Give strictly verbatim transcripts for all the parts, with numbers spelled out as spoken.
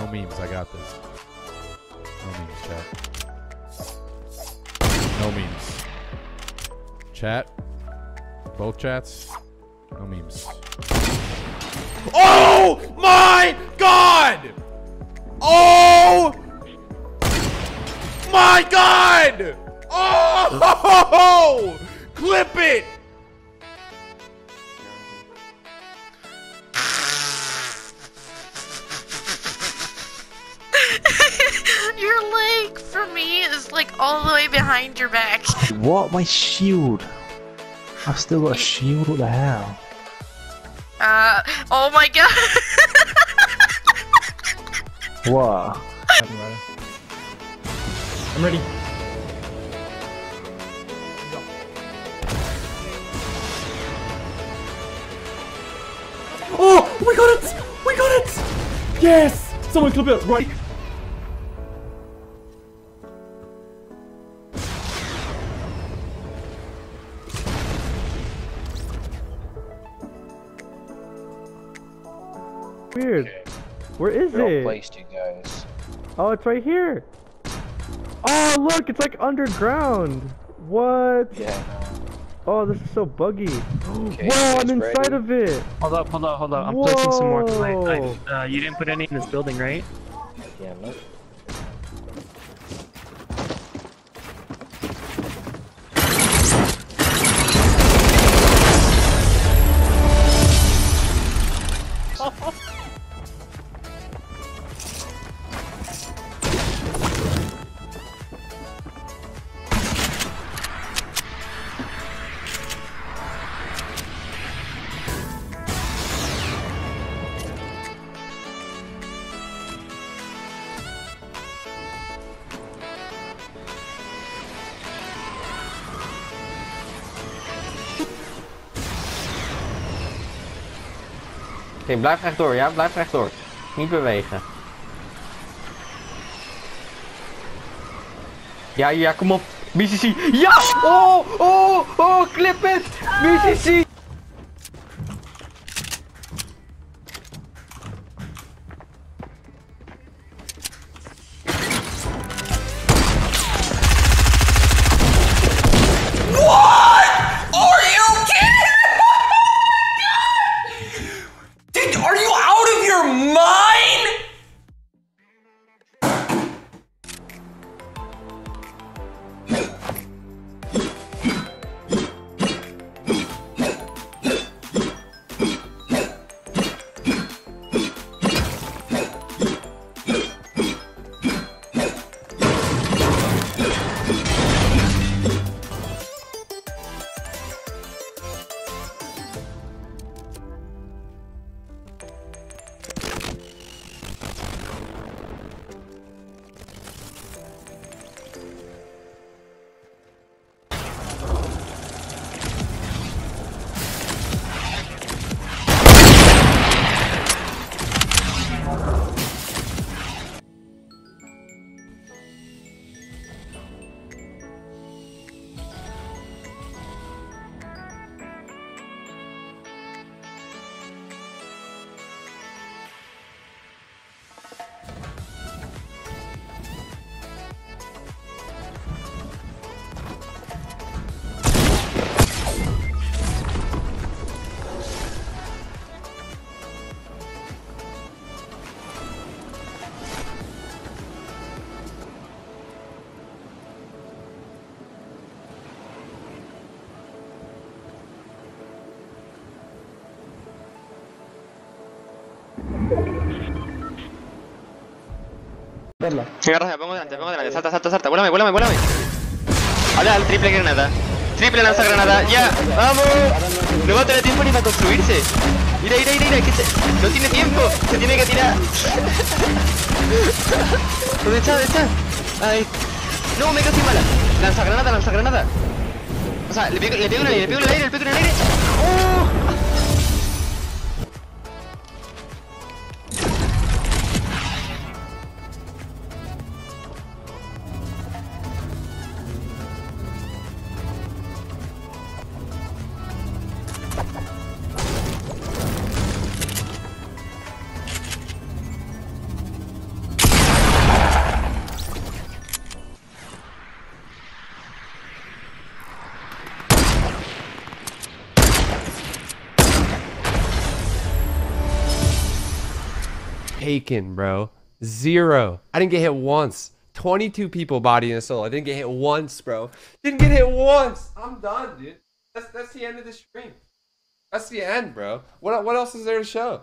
No memes, I got this. No memes, chat. No memes. Chat. Both chats. No memes. Oh my god! Oh my god! Oh! Clip it! Your leg for me is like all the way behind your back. What? My shield. I've still got a shield. What the hell? Uh, oh my god. What? I'm ready. I'm ready. Oh, we got it! We got it! Yes! Someone clip it right. Weird. Okay. Where is Real it? Placed, you guys. Oh, it's right here. Oh, look, it's like underground. What? Yeah. Oh, this is so buggy. Okay, whoa, I'm inside ready. of it. Hold up, hold up, hold up. I'm Whoa. placing some more. I, I, uh, you didn't put any in this building, right? Yeah, no. Okay, blijf rechtdoor, ja? Blijf rechtdoor. Niet bewegen. Ja, ja, kom op. B C C. Ja! Oh, oh, oh, clip it! B C C! Verla. Me agarras, me pongo delante, me pongo delante, salta, salta, salta, vuélame, vuélame, vuélame. Ahora el triple granada. Triple lanza granada, ya, vamos. No va a tener tiempo ni para construirse. Mira, mira, mira, mira, que se... no tiene tiempo, se tiene que tirar. ¿Dónde está? ¿Dónde está? Ahí. No, me casi mala. Lanza granada, lanza granada. O sea, le pego, le pego en el aire, le pego en el aire, le pego en el aire. ¡Oh! taken, bro. Zero. I didn't get hit once. twenty-two people body and soul. I didn't get hit once, bro. Didn't get hit once. I'm done, dude. That's that's the end of the stream. That's the end, bro. What what else is there to show?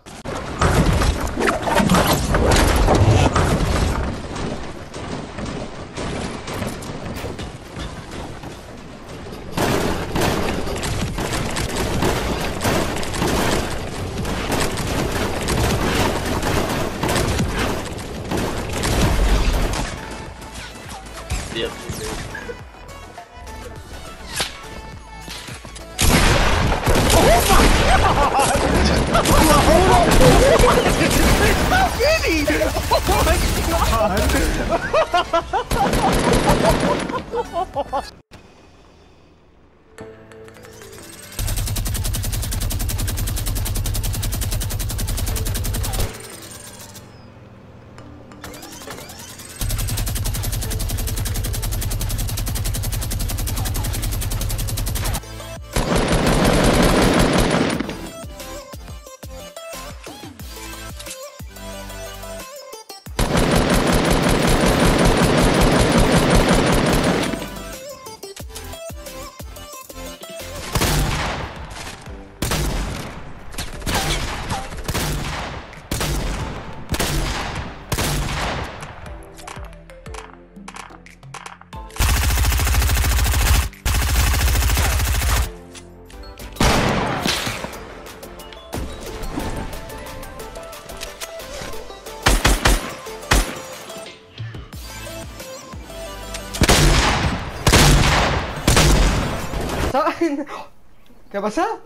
¿Qué pasa?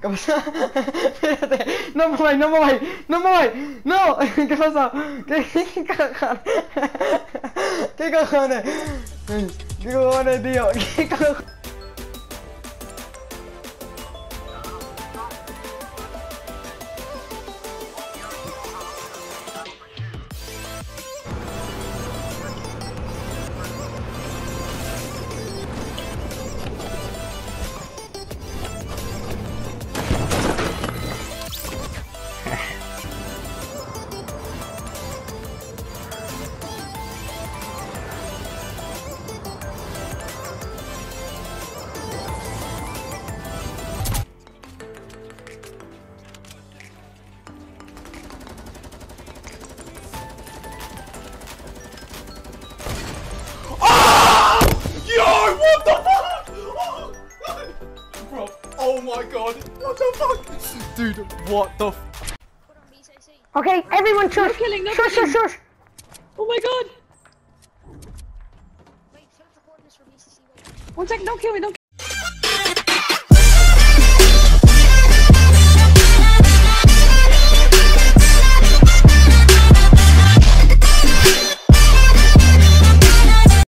¿Qué pasa? Espérate, no me voy, no me voy, no me voy, no, ¿qué pasa? ¿Qué, qué cojones? ¿Qué cojones? ¿Qué cojones, tío? ¿Qué cojones? Dude, what the f- Put on B C C. Okay, everyone shush! No killing, no shush, killing. Shush, shush! Oh my god! Wait, fill up the coordinates for B C C. One second, don't kill me, don't kill me!